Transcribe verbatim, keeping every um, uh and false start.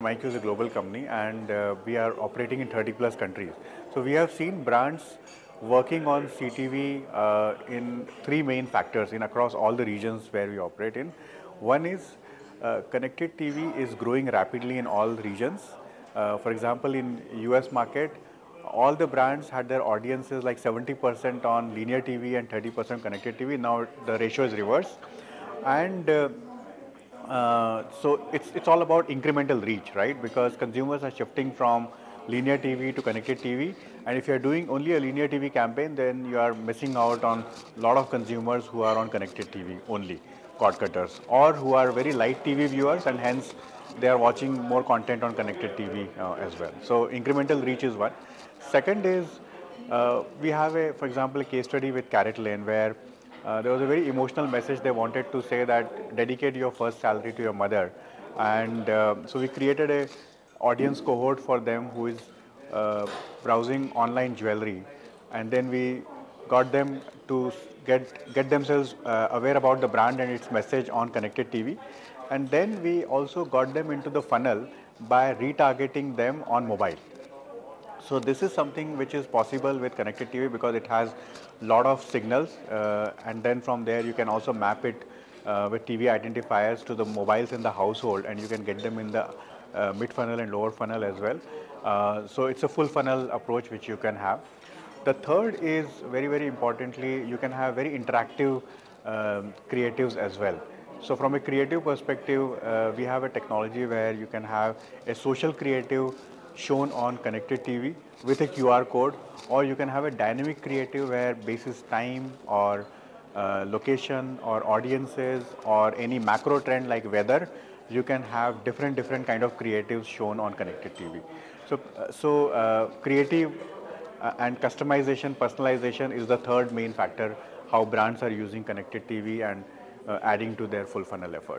MiQ is a global company and uh, we are operating in thirty plus countries. So we have seen brands working on C T V uh, in three main factors in across all the regions where we operate in. One is uh, connected T V is growing rapidly in all regions. Uh, for example, in U S market, all the brands had their audiences like seventy percent on linear T V and thirty percent connected T V. Now the ratio is reversed. And uh, Uh, so it's, it's all about incremental reach, right? Because consumers are shifting from linear T V to connected T V, and if you're doing only a linear T V campaign, then you are missing out on a lot of consumers who are on connected T V only, cord cutters, or who are very light T V viewers and hence they are watching more content on connected T V uh, as well. So incremental reach is one. Second is uh, we have a, for example, a case study with Carat Lane where Uh, there was a very emotional message they wanted to say that dedicate your first salary to your mother, and uh, so we created a audience cohort for them who is uh, browsing online jewelry, and then we got them to get get themselves uh, aware about the brand and its message on connected T V, and then we also got them into the funnel by retargeting them on mobile. So this is something which is possible with connected T V because it has a lot of signals, uh, and then from there you can also map it uh, with T V identifiers to the mobiles in the household, and you can get them in the uh, mid funnel and lower funnel as well. Uh, so it's a full funnel approach which you can have. The third is very, very importantly, you can have very interactive um, creatives as well. So from a creative perspective, uh, we have a technology where you can have a social creative shown on connected T V with a Q R code, or you can have a dynamic creative where basis time or uh, location or audiences or any macro trend like weather, you can have different different kind of creatives shown on connected T V. So, uh, so uh, creative uh, and customization, personalization is the third main factor how brands are using connected T V and uh, adding to their full funnel effort.